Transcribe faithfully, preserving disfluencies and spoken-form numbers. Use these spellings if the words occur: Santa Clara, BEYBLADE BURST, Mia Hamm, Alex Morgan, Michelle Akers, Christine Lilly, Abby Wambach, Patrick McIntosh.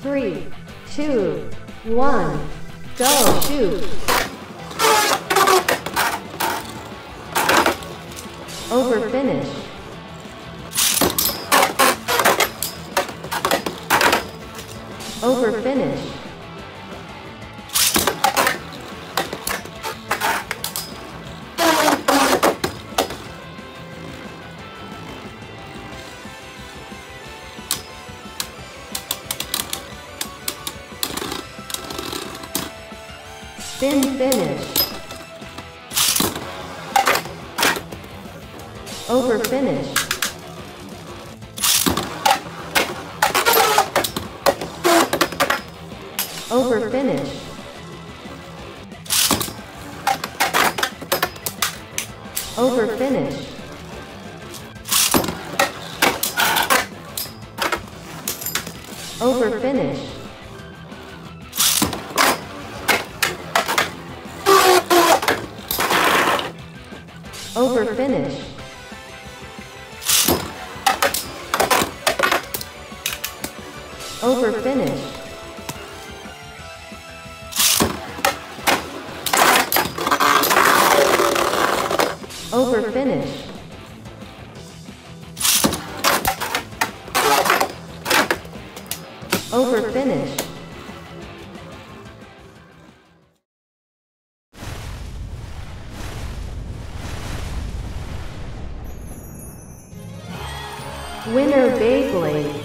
Three, two, one, go! Shoot! Over finish. Over finish. Spin finish. Over finish. Over finish. Over finish. Over finish. Over finish. Over finish. Over finish. Over finish. Winner BEYBLADE.